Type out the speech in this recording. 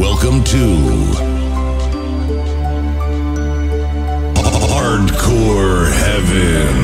Welcome to Hardcore Heaven.